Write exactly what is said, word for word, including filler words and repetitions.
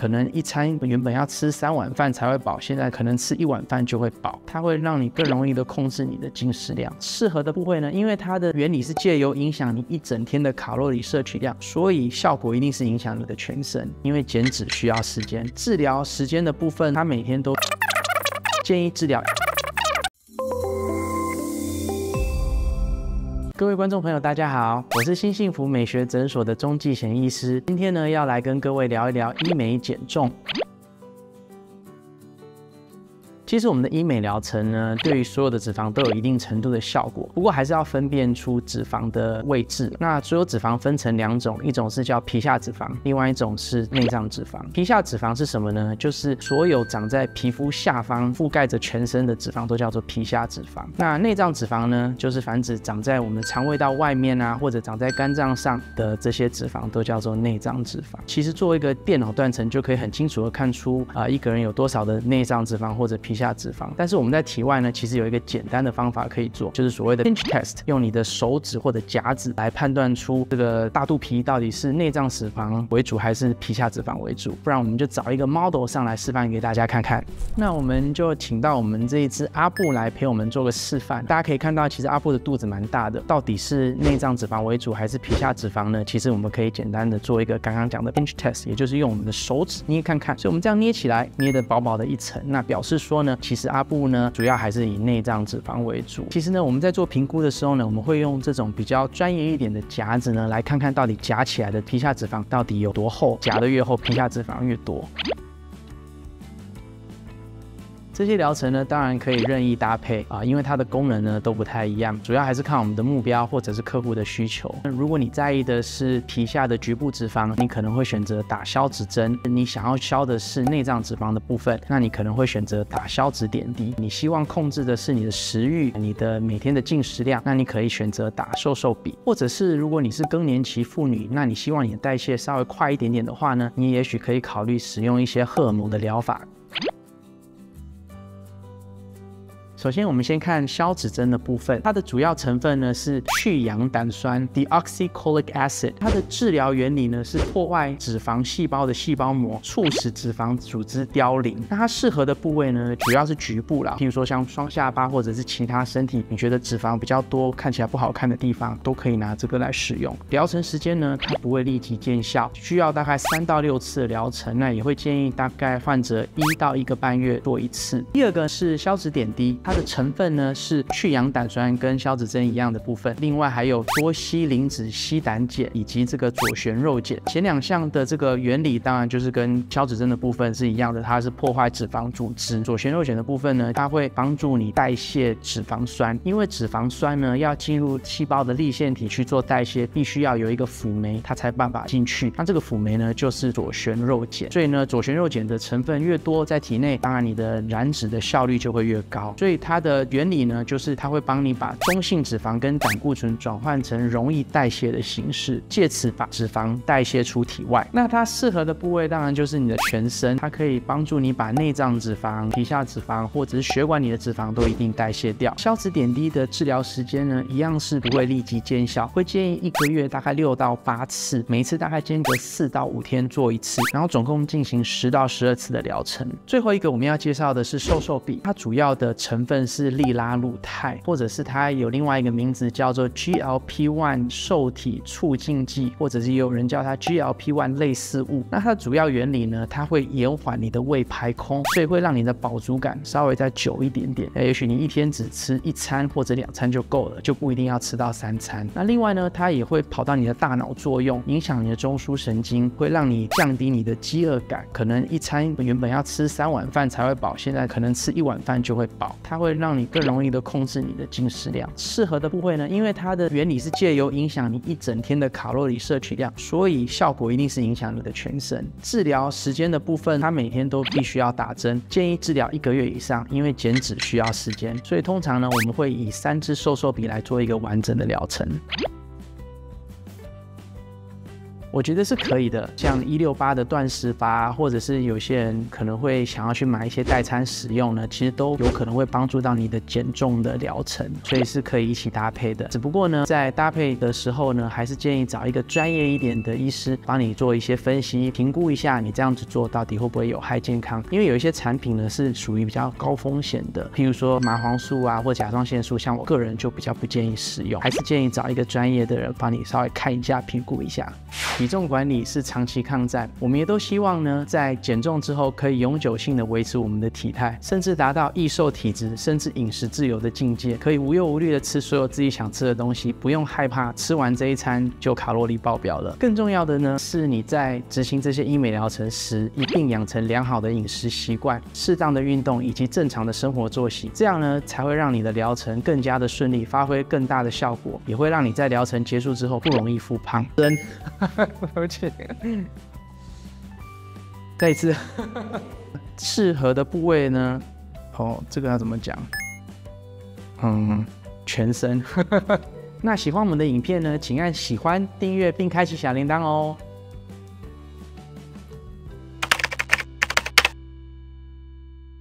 可能一餐原本要吃三碗饭才会饱，现在可能吃一碗饭就会饱。它会让你更容易的控制你的进食量。适合的部位呢，因为它的原理是借由影响你一整天的卡路里摄取量，所以效果一定是影响你的全身。因为减脂需要时间，治疗时间的部分，它每天都建议治疗。 各位观众朋友，大家好，我是新幸福美学诊所的钟继贤医师。今天呢，要来跟各位聊一聊医美减重。其实我们的医美疗程呢，对于所有的脂肪都有一定程度的效果，不过还是要分辨出脂肪的位置。那所有脂肪分成两种，一种是叫皮下脂肪，另外一种是内脏脂肪。皮下脂肪是什么呢？就是所有长在皮肤下方、覆盖着全身的脂肪都叫做皮下脂肪。那内脏脂肪呢，就是繁殖长在我们肠胃道外面啊，或者长在肝脏上的这些脂肪都叫做内脏脂肪。其实做一个电脑断层就可以很清楚的看出啊、呃，一个人有多少的内脏脂肪或者皮下。 脂肪，但是我们在体外呢，其实有一个简单的方法可以做，就是所谓的 pinch test， 用你的手指或者夹指来判断出这个大肚皮到底是内脏脂肪为主还是皮下脂肪为主。不然我们就找一个 model 上来示范给大家看看。那我们就请到我们这一只阿布来陪我们做个示范。大家可以看到，其实阿布的肚子蛮大的，到底是内脏脂肪为主还是皮下脂肪呢？其实我们可以简单的做一个刚刚讲的 pinch test， 也就是用我们的手指捏看看。所以我们这样捏起来，捏得薄薄的一层，那表示说呢。 其实阿布呢，主要还是以内脏脂肪为主。其实呢，我们在做评估的时候呢，我们会用这种比较专业一点的夹子呢，来看看到底夹起来的皮下脂肪到底有多厚，夹得越厚，皮下脂肪越多。 这些疗程呢，当然可以任意搭配啊，因为它的功能呢都不太一样，主要还是看我们的目标或者是客户的需求。那如果你在意的是皮下的局部脂肪，你可能会选择打消脂针；你想要消的是内脏脂肪的部分，那你可能会选择打消脂点滴。你希望控制的是你的食欲、你的每天的进食量，那你可以选择打瘦瘦笔；或者是如果你是更年期妇女，那你希望你的代谢稍微快一点点的话呢，你也许可以考虑使用一些荷尔蒙的疗法。 首先，我们先看消脂针的部分，它的主要成分呢是去氧胆酸 （Deoxycholic Acid）。它的治疗原理呢是破坏脂肪细胞的细胞膜，促使脂肪组织凋零。那它适合的部位呢，主要是局部啦，譬如说像双下巴或者是其他身体你觉得脂肪比较多、看起来不好看的地方，都可以拿这个来使用。疗程时间呢，它不会立即见效，需要大概三到六次的疗程，那也会建议大概患者一到一个半月做一次。第二个是消脂点滴。 它的成分呢是去氧胆酸跟消脂针一样的部分，另外还有多西磷脂烯胆碱以及这个左旋肉碱。前两项的这个原理当然就是跟消脂针的部分是一样的，它是破坏脂肪组织。左旋肉碱的部分呢，它会帮助你代谢脂肪酸，因为脂肪酸呢要进入细胞的粒线体去做代谢，必须要有一个辅酶，它才办法进去。那这个辅酶呢就是左旋肉碱，所以呢左旋肉碱的成分越多在体内，当然你的燃脂的效率就会越高，所以 它的原理呢，就是它会帮你把中性脂肪跟胆固醇转换成容易代谢的形式，借此把脂肪代谢出体外。那它适合的部位当然就是你的全身，它可以帮助你把内脏脂肪、皮下脂肪或者是血管里的脂肪都一并代谢掉。消脂点滴的治疗时间呢，一样是不会立即见效，会建议一个月大概六到八次，每一次大概间隔四到五天做一次，然后总共进行十到十二次的疗程。最后一个我们要介绍的是瘦瘦笔，它主要的成分 成分是利拉鲁肽，或者是它有另外一个名字叫做 G L P 一 受体促进剂，或者是也有人叫它 G L P 一 类似物。那它的主要原理呢，它会延缓你的胃排空，所以会让你的饱足感稍微再久一点点。也许你一天只吃一餐或者两餐就够了，就不一定要吃到三餐。那另外呢，它也会跑到你的大脑作用，影响你的中枢神经，会让你降低你的饥饿感。可能一餐原本要吃三碗饭才会饱，现在可能吃一碗饭就会饱。它 会让你更容易的控制你的进食量，适合的部位呢，因为它的原理是借由影响你一整天的卡路里摄取量，所以效果一定是影响你的全身。治疗时间的部分，它每天都必须要打针，建议治疗一个月以上，因为减脂需要时间，所以通常呢，我们会以三支瘦瘦笔来做一个完整的疗程。我觉得是可以的。像一六八的断食法，或者是有些人可能会想要去买一些代餐使用呢，其实都有可能会帮助到你的减重的疗程，所以是可以一起搭配的。只不过呢，在搭配的时候呢，还是建议找一个专业一点的医师帮你做一些分析，评估一下你这样子做到底会不会有害健康。因为有一些产品呢是属于比较高风险的，譬如说麻黄素啊或甲状腺素，像我个人就比较不建议使用，还是建议找一个专业的人帮你稍微看一下、评估一下。体重管理是长期抗战，我们也都希望呢，在减重之后可以永久性的维持我们的体态，甚至达到易瘦体质，甚至饮食自由的境界，可以无忧无虑的吃所有自己想吃的东西，不用害怕吃完这一餐就卡路里爆表了。更重要的呢，是你在执行这些医美疗程时，一定养成良好的饮食习惯、适当的运动以及正常的生活作息，这样呢才会让你的疗程更加的顺利，发挥更大的效果，也会让你在疗程结束之后不容易复胖。真。而且，再一次，适合的部位呢？哦，这个要怎么讲？嗯，全身。那喜欢我们的影片呢，请按喜欢、订阅并开启小铃铛哦。